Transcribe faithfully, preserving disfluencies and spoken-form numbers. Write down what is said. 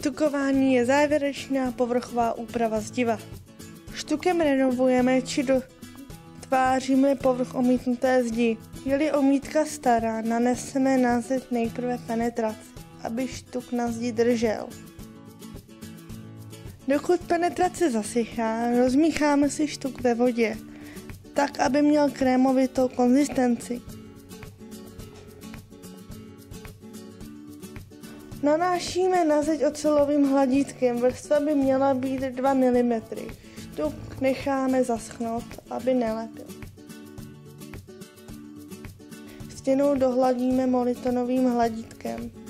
Štukování je závěrečná povrchová úprava zdiva. Štukem renovujeme či dotváříme povrch omítnuté zdi. Je-li omítka stará, naneseme na zeď nejprve penetraci, aby štuk na zdi držel. Dokud penetrace zasychá, rozmícháme si štuk ve vodě, tak aby měl krémovitou konzistenci. Nanášíme na zeď ocelovým hladítkem, vrstva by měla být dva milimetry. Štuk necháme zaschnout, aby nelepil. Stěnu dohladíme molitonovým hladítkem.